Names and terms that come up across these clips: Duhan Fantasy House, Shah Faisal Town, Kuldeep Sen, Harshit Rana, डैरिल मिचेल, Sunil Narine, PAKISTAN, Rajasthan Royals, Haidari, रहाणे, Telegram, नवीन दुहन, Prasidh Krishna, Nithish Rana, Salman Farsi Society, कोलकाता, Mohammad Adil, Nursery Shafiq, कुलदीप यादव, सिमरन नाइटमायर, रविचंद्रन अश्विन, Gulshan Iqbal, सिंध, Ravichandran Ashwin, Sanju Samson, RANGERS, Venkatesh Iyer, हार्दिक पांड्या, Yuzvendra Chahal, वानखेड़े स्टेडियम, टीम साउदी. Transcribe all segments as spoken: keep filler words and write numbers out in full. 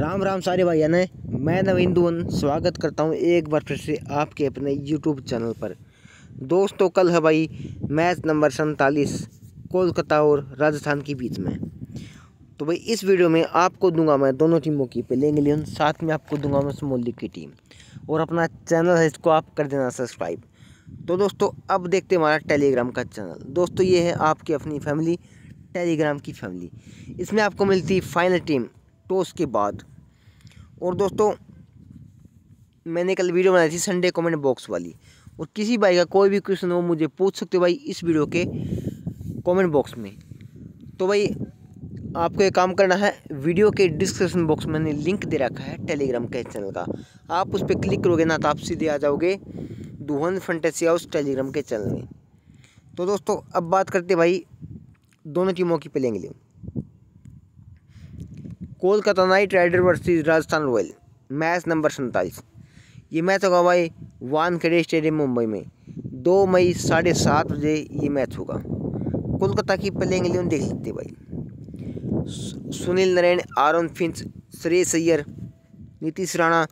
राम राम सारे भाइयों ने, मैं नवीन दुहन स्वागत करता हूं एक बार फिर से आपके अपने यूट्यूब चैनल पर। दोस्तों, कल है भाई मैच नंबर सैंतालीस कोलकाता और राजस्थान के बीच में। तो भाई इस वीडियो में आपको दूंगा मैं दोनों टीमों की प्लेइंग इलेवन, साथ में आपको दूंगा मैं स्मॉल लीग की टीम, और अपना चैनल है इसको आप कर देना सब्सक्राइब। तो दोस्तों अब देखते हमारा टेलीग्राम का चैनल। दोस्तों ये है आपकी अपनी फैमिली, टेलीग्राम की फैमिली। इसमें आपको मिलती फाइनल टीम टॉस के बाद। और दोस्तों मैंने कल वीडियो बनाई थी संडे कमेंट बॉक्स वाली, और किसी भाई का कोई भी क्वेश्चन हो मुझे पूछ सकते हो भाई इस वीडियो के कमेंट बॉक्स में। तो भाई आपको एक काम करना है, वीडियो के डिस्क्रिप्शन बॉक्स में मैंने लिंक दे रखा है टेलीग्राम के चैनल का, आप उस पर क्लिक करोगे ना तो आप सीधे आ जाओगे दुहन फैंटेसी हाउस टेलीग्राम के चैनल में। तो दोस्तों अब बात करते भाई दोनों टीमों की playing eleven. कोलकाता night rider versus Rajasthan royal, match number सैंतालीस। ये मैच होगा भाई वानखेड़े स्टेडियम मुंबई में, दो मई साढ़े सात बजे ये मैच होगा। कोलकाता की प्लेइंग इलेवन देख लेते भाई। Sunil Narayan, Aaron Finch, Shreyas Iyer, Nitish Rana,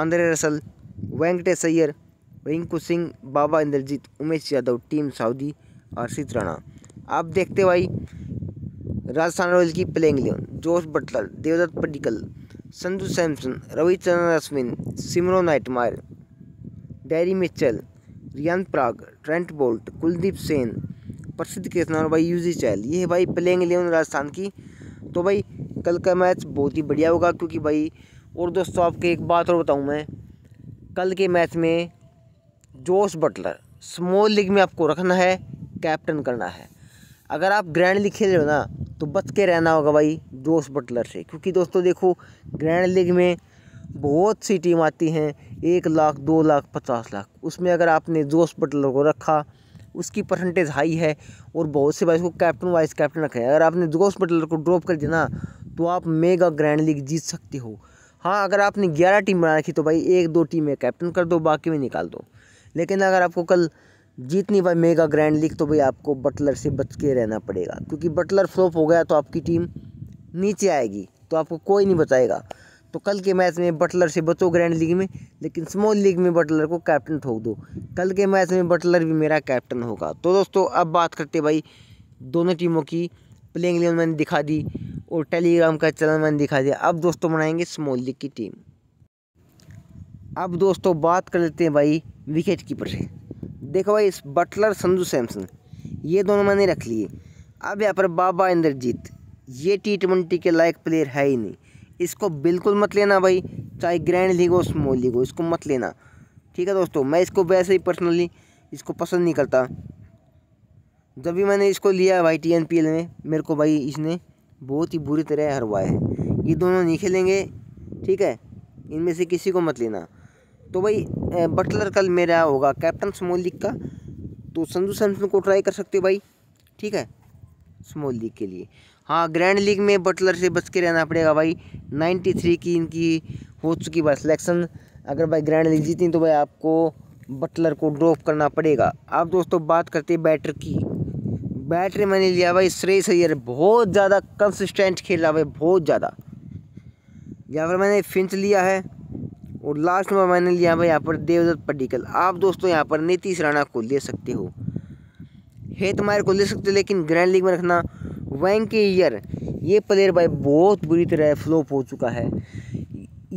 Andre Russell, Venkatesh Iyer, Rinku Singh, Baba Indrajith, Umesh Yadav, टीम साउदी, Harshit Rana. आप देखते भाई राजस्थान रॉयल्स की playing eleven. Jos Buttler, Devdutt Padikkal, Sanju Samson, रविचंद्रन अश्विन, सिमरन नाइटमायर, डैरिल मिचेल, Riyan Parag, Trent Boult, Kuldeep Sen, Prasidh Krishna और भाई यूजी चहल। ये है भाई प्लेइंग इलेवन राजस्थान की। तो भाई कल का मैच बहुत ही बढ़िया होगा, क्योंकि भाई और दोस्तों आपको एक बात और बताऊँ मैं, कल के मैच में जोश बटलर स्मॉल लीग में आपको रखना है, कैप्टन करना है। अगर आप ग्रैंड लीग खेल रहे हो ना तो बच के रहना होगा भाई जोश बटलर से, क्योंकि दोस्तों देखो ग्रैंड लीग में बहुत सी टीम आती हैं एक लाख, दो लाख, पचास लाख, उसमें अगर आपने जोश बटलर को रखा उसकी परसेंटेज हाई है, और बहुत से भाई इसको कैप्टन वाइस कैप्टन रखे। अगर आपने जोश बटलर को ड्रॉप कर दिया ना तो आप मेगा ग्रैंड लीग जीत सकते हो। हाँ, अगर आपने ग्यारह टीम बना रखी तो भाई एक दो टीम में कैप्टन कर दो, बाकी में निकाल दो। लेकिन अगर आपको कल जीतनी भाई मेगा ग्रैंड लीग तो भाई आपको बटलर से बच के रहना पड़ेगा, क्योंकि बटलर फ्लॉप हो गया तो आपकी टीम नीचे आएगी, तो आपको कोई नहीं बताएगा। तो कल के मैच में बटलर से बचो ग्रैंड लीग में, लेकिन स्मॉल लीग में बटलर को कैप्टन ठोक दो। कल के मैच में बटलर भी मेरा कैप्टन होगा। तो दोस्तों अब बात करते भाई दोनों टीमों की प्लेइंग इलेवन मैंने दिखा दी, और टेलीग्राम का चैनल मैंने दिखा दिया। अब दोस्तों बनाएंगे स्मॉल लीग की टीम। अब दोस्तों बात कर लेते हैं भाई विकेट कीपर से। देखो भाई इस बटलर, संजू सैमसन, ये दोनों मैंने रख लिए। अब यहाँ पर बाबा इंद्रजीत, ये टी ट्वेंटी के लायक प्लेयर है ही नहीं, इसको बिल्कुल मत लेना भाई, चाहे ग्रैंड लीग हो स्मॉल लीग हो, इसको मत लेना। ठीक है दोस्तों, मैं इसको वैसे ही पर्सनली इसको पसंद नहीं करता। जब भी मैंने इसको लिया भाई टी एन पी एल में, मेरे को भाई इसने बहुत ही बुरी तरह हरवाया है। ये दोनों नहीं खेलेंगे, ठीक है, इनमें से किसी को मत लेना। तो भाई बटलर कल मेरा होगा कैप्टन स्मॉल लीग का, तो संजू सैमसन को ट्राई कर सकते हो भाई, ठीक है, स्मॉल लीग के लिए। हाँ, ग्रैंड लीग में बटलर से बच के रहना पड़ेगा भाई। तिरानवे की इनकी हो चुकी भाई सिलेक्शन, अगर भाई ग्रैंड लीग जीती तो भाई आपको बटलर को ड्रॉप करना पड़ेगा। अब दोस्तों बात करते हैं बैटर की। बैटर मैंने लिया भाई श्रेयस अय्यर, बहुत ज़्यादा कंसिस्टेंट खेल रहा भाई, बहुत ज़्यादा। यहाँ पर मैंने फिंच लिया है, और लास्ट में मैंने लिया भाई यहाँ पर देवदत्त पडिक्कल। आप दोस्तों यहाँ पर नीतीश राणा को ले सकते हो, हेतमायर को ले सकते हो, लेकिन ग्रैंड लीग में रखना। वेंकटेश अय्यर, ये प्लेयर भाई बहुत बुरी तरह फ्लॉप हो चुका है।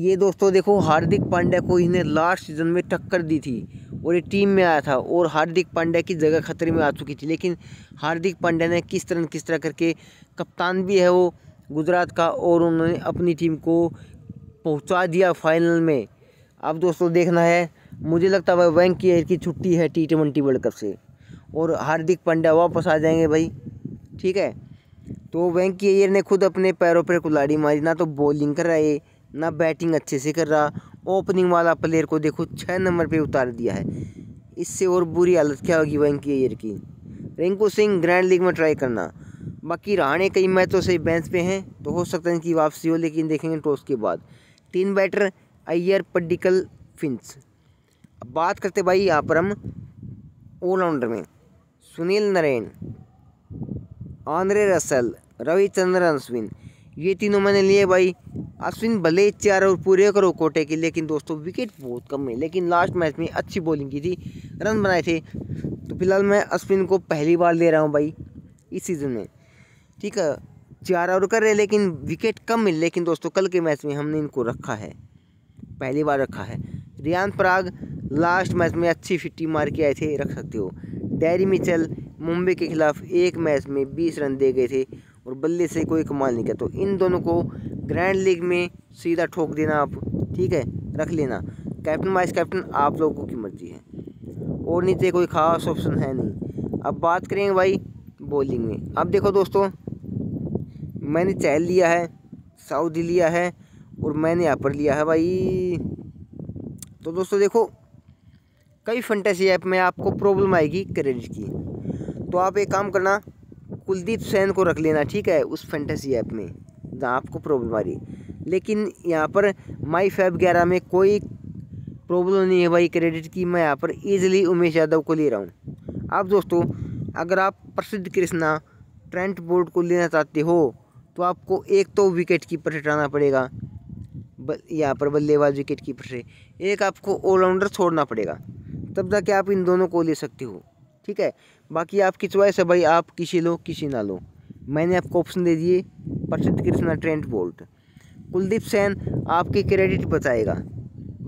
ये दोस्तों देखो हार्दिक पांड्या को इन्हें लास्ट सीजन में टक्कर दी थी, और ये टीम में आया था, और हार्दिक पांड्या की जगह खतरे में आ चुकी थी, लेकिन हार्दिक पांड्या ने किस तरह किस तरह करके, कप्तान भी है वो गुजरात का, और उन्होंने अपनी टीम को पहुंचा दिया फाइनल में। अब दोस्तों देखना है, मुझे लगता है भाई वेंकटेश अय्यर की छुट्टी है टी ट्वेंटी वर्ल्ड कप से, और हार्दिक पांड्या वापस आ जाएंगे भाई, ठीक है। तो वेंकटेश अय्यर ने खुद अपने पैरों पर कुल्हाड़ी मारी, ना तो बॉलिंग कर रहा है ना बैटिंग अच्छे से कर रहा, ओपनिंग वाला प्लेयर को देखो छः नंबर पे उतार दिया है, इससे और बुरी हालत क्या होगी वेंकटेश अय्यर की। रिंकू सिंह ग्रैंड लीग में ट्राई करना, बाकी रहाणे कई मैचों से बेंच पे हैं तो हो सकता है इनकी वापसी हो, लेकिन देखेंगे टॉस के बाद। तीन बैटर अय्यर, पडिक्कल, फिंच। अब बात करते भाई यहाँ पर हम ऑलराउंडर में। सुनील नारायण, आंद्रे रसल, रविचंद्रन अश्विन, ये तीनों मैंने लिए भाई। अश्विन भले ही चार ओवर पूरे करो कोटे की, लेकिन दोस्तों विकेट बहुत कम है, लेकिन लास्ट मैच में अच्छी बॉलिंग की थी, रन बनाए थे। तो फिलहाल मैं अश्विन को पहली बार ले रहा हूँ भाई इस सीज़न में, ठीक है। चार ओवर कर रहे लेकिन विकेट कम मिले, लेकिन दोस्तों कल के मैच में हमने इनको रखा है, पहली बार रखा है। रियान पराग लास्ट मैच में अच्छी फिफ्टी मार के आए थे, रख सकते हो। डैरी मिचल मुंबई के खिलाफ एक मैच में बीस रन दे गए थे और बल्ले से कोई कमाल नहीं किया, तो इन दोनों को ग्रैंड लीग में सीधा ठोक देना आप, ठीक है, रख लेना। कैप्टन वाइस कैप्टन आप लोगों की मर्जी है, और नीचे कोई खास ऑप्शन है नहीं। अब बात करेंगे भाई बॉलिंग में। अब देखो दोस्तों, मैंने चहल लिया है, साउदी लिया है और मैंने यहाँ पर लिया है भाई। तो दोस्तों देखो, कई फैंटेसी ऐप में आपको प्रॉब्लम आएगी क्रेडिट की, तो आप एक काम करना, कुलदीप सेन को रख लेना, ठीक है, उस फैंटेसी ऐप में जहाँ आपको प्रॉब्लम आ रही है। लेकिन यहाँ पर माई फैब ग्यारह में कोई प्रॉब्लम नहीं है भाई क्रेडिट की, मैं यहाँ पर ईजिली उमेश यादव को ले रहा हूँ। अब दोस्तों अगर आप प्रसिद्ध कृष्णा, ट्रेंट बोल्ट को लेना चाहते हो तो आपको एक तो विकेट कीपर हटाना पड़ेगा, यहाँ पर बल्लेबाज विकेट कीपर से एक आपको ऑलराउंडर छोड़ना पड़ेगा, तब जाके आप इन दोनों को ले सकते हो, ठीक है। बाकी आपकी चॉइस है भाई, आप किसी लो किसी ना लो। मैंने आपको ऑप्शन दे दिए प्रसिद्ध कृष्णा, ट्रेंट बोल्ट, कुलदीप सेन आपके क्रेडिट बचाएगा,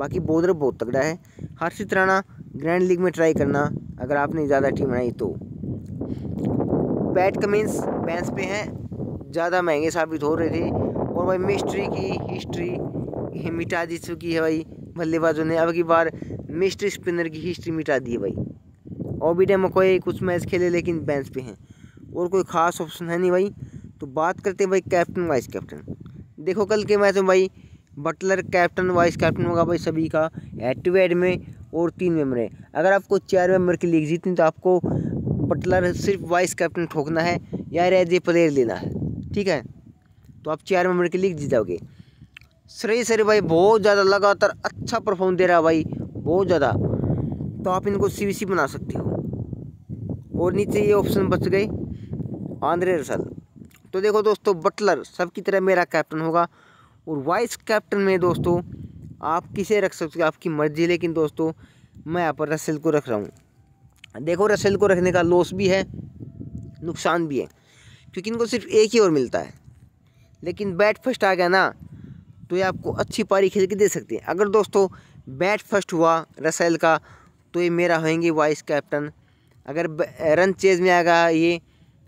बाकी बॉलर बहुत तगड़ा है। हर्षित राणा ग्रैंड लीग में ट्राई करना अगर आपने ज़्यादा टीम बनाई तो। बैट कमिंस बेंच पे हैं, ज़्यादा महंगे साबित हो रहे थे, और भाई मिस्ट्री की हिस्ट्री मिटा दी चुकी है भाई बल्लेबाजों ने, अब की बार मिस्ट्री स्पिनर की हिस्ट्री मिटा दी है भाई। ओबीडे मकोए कुछ मैच खेले लेकिन बेंच पे हैं, और कोई ख़ास ऑप्शन है नहीं भाई। तो बात करते हैं भाई कैप्टन वाइस कैप्टन। देखो कल के मैच में भाई बटलर कैप्टन वाइस कैप्टन होगा भाई सभी का, हेड टू हेड में, और तीन मेम्बर है। अगर आपको चार मेम्बर की लीग जीतनी तो आपको बटलर सिर्फ वाइस कैप्टन ठोकना है या एज ए प्लेयर लेना है, ठीक है, तो आप चार मेम्बर की लीग जीत जाओगे। श्रेयस अय्यर भाई बहुत ज़्यादा लगातार अच्छा परफॉर्म दे रहा है भाई, बहुत ज़्यादा, तो आप इनको सीबीसी बना सकते हो। और नीचे ये ऑप्शन बच गए आंद्रे रसल। तो देखो दोस्तों बटलर सबकी तरह मेरा कैप्टन होगा, और वाइस कैप्टन में दोस्तों आप किसे रख सकते हो आपकी मर्जी, लेकिन दोस्तों मैं यहाँ पर रसल को रख रहा हूँ। देखो रसेल को रखने का लॉस भी है, नुकसान भी है, क्योंकि इनको सिर्फ एक ही ओवर मिलता है, लेकिन बैट फर्स्ट आ गया ना तो ये आपको अच्छी पारी खेल के दे सकते हैं। अगर दोस्तों बैट फर्स्ट हुआ रसेल का तो ये मेरा होंगे वाइस कैप्टन, अगर रन चेज में आएगा ये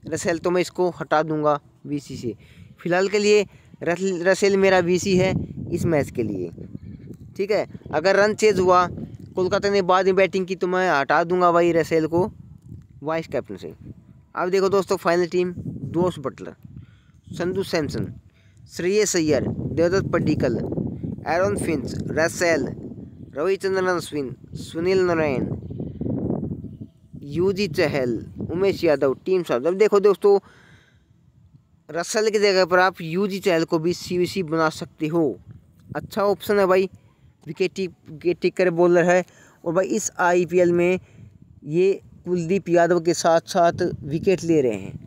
रसेल तो मैं इसको हटा दूंगा बीसी से। फ़िलहाल के लिए रसेल मेरा बीसी है इस मैच के लिए, ठीक है। अगर रन चेज हुआ, कोलकाता ने बाद में बैटिंग की, तो मैं हटा दूंगा भाई रसेल को वाइस कैप्टन से। अब देखो दोस्तों final team, Jos Buttler, Sanju Samson, Shreyas Iyer, Devdutt Padikkal, Aaron Finch, Russell, रविचंद्रन अश्विन, Sunil Narayan, Yuzi Chahal, Umesh Yadav, Tim Southee. अब देखो दोस्तों रसेल की जगह पर आप युजी चहल को भी सीबीसी बना सकते हो, अच्छा ऑप्शन है भाई, विकेटी विकेट कर बॉलर है, और भाई इस आईपीएल में ये कुलदीप यादव के साथ साथ विकेट ले रहे हैं।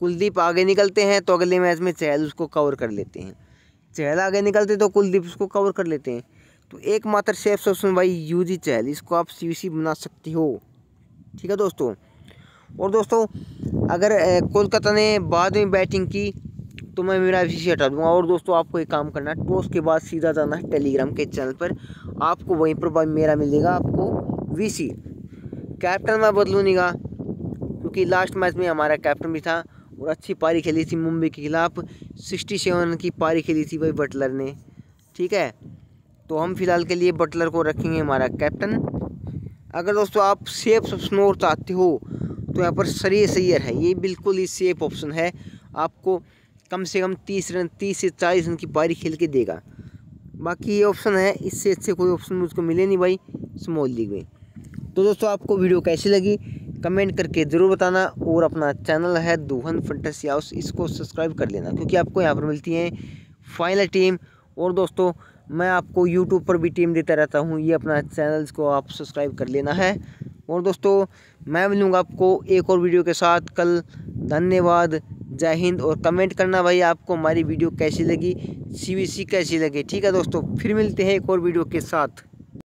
कुलदीप आगे निकलते हैं तो अगले मैच में चहल उसको कवर कर लेते हैं, चहल आगे निकलते तो कुलदीप उसको कवर कर लेते हैं, तो एकमात्र शेफ ऑप्शन भाई यूजी चहल, इसको आप सीबीसी बना सकते हो, ठीक है दोस्तों। और दोस्तों अगर कोलकाता ने बाद में बैटिंग की तो मैं मेरा इसी हटा दूंगा। और दोस्तों आपको एक काम करना, टॉस के बाद सीधा जाना है टेलीग्राम के चैनल पर, आपको वहीं पर मेरा मिलेगा आपको वीसी। कैप्टन मैं बदलू नहीं, क्योंकि लास्ट मैच में हमारा कैप्टन भी था और अच्छी पारी खेली थी मुंबई के खिलाफ, सड़सठ रन की पारी खेली थी भाई बटलर ने, ठीक है। तो हम फिलहाल के लिए बटलर को रखेंगे हमारा कैप्टन। अगर दोस्तों आप सेफ ऑप्शन और चाहते हो तो यहाँ पर श्रेयस अय्यर है, ये बिल्कुल ही सेफ ऑप्शन है, आपको कम से कम तीस रन तीस से चालीस रन की पारी खेल के देगा। बाकी ये ऑप्शन है, इससे अच्छे कोई ऑप्शन मुझको मिले नहीं भाई स्मॉल लीग में। तो दोस्तों आपको वीडियो कैसी लगी कमेंट करके ज़रूर बताना, और अपना चैनल है दुहन फैंटेसी हाउस, इसको सब्सक्राइब कर लेना, क्योंकि आपको यहाँ पर मिलती है फाइनल टीम। और दोस्तों मैं आपको यूट्यूब पर भी टीम देता रहता हूँ, ये अपना चैनल को आप सब्सक्राइब कर लेना है। और दोस्तों मैं मिलूँगा आपको एक और वीडियो के साथ कल, धन्यवाद। जय हिंद। और कमेंट करना भाई आपको हमारी वीडियो कैसी लगी, सीवीसी कैसी लगी। ठीक है दोस्तों, फिर मिलते हैं एक और वीडियो के साथ।